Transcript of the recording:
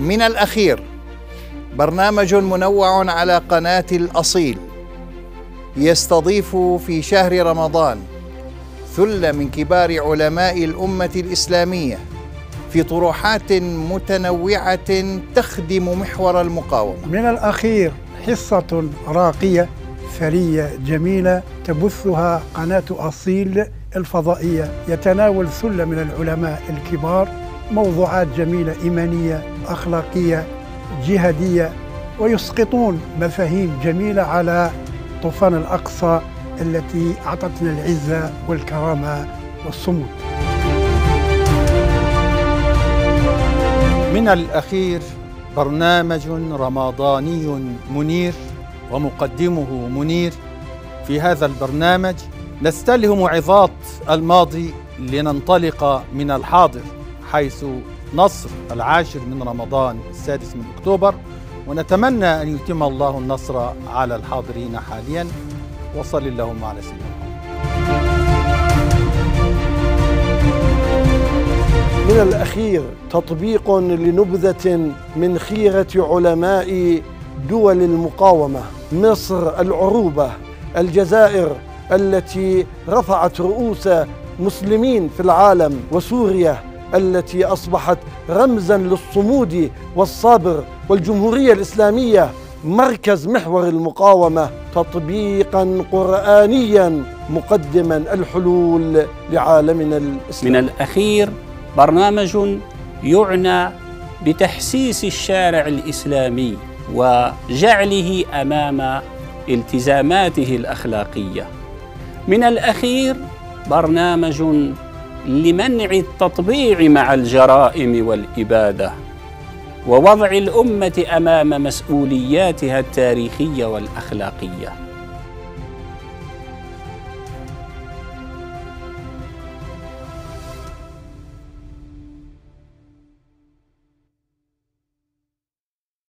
من الأخير، برنامج منوع على قناة الأصيل يستضيف في شهر رمضان ثلة من كبار علماء الأمة الإسلامية في طروحات متنوعة تخدم محور المقاومة. من الأخير حصة راقية ثرية جميلة تبثها قناة أصيل الفضائية، يتناول ثلة من العلماء الكبار موضوعات جميلة إيمانية، أخلاقية، جهادية، ويسقطون مفاهيم جميلة على طوفان الأقصى التي أعطتنا العزة والكرامة والصمود. من الأخير برنامج رمضاني منير ومقدمه منير. في هذا البرنامج نستلهم موعظات الماضي لننطلق من الحاضر، حيث نصر العاشر من رمضان السادس من أكتوبر، ونتمنى أن يتم الله النصر على الحاضرين حاليا، وصل اللهم على سيدنا محمد. من الأخير تطبيق لنبذة من خيرة علماء دول المقاومة: مصر العروبة، الجزائر التي رفعت رؤوس مسلمين في العالم، وسوريا التي أصبحت رمزاً للصمود والصبر، والجمهورية الإسلامية مركز محور المقاومة، تطبيقاً قرآنياً مقدماً الحلول لعالمنا الإسلامي. من الأخير برنامج يعنى بتحسيس الشارع الإسلامي وجعله أمام التزاماته الأخلاقية. من الأخير برنامج لمنع التطبيع مع الجرائم والإبادة، ووضع الأمة أمام مسؤولياتها التاريخية والأخلاقية.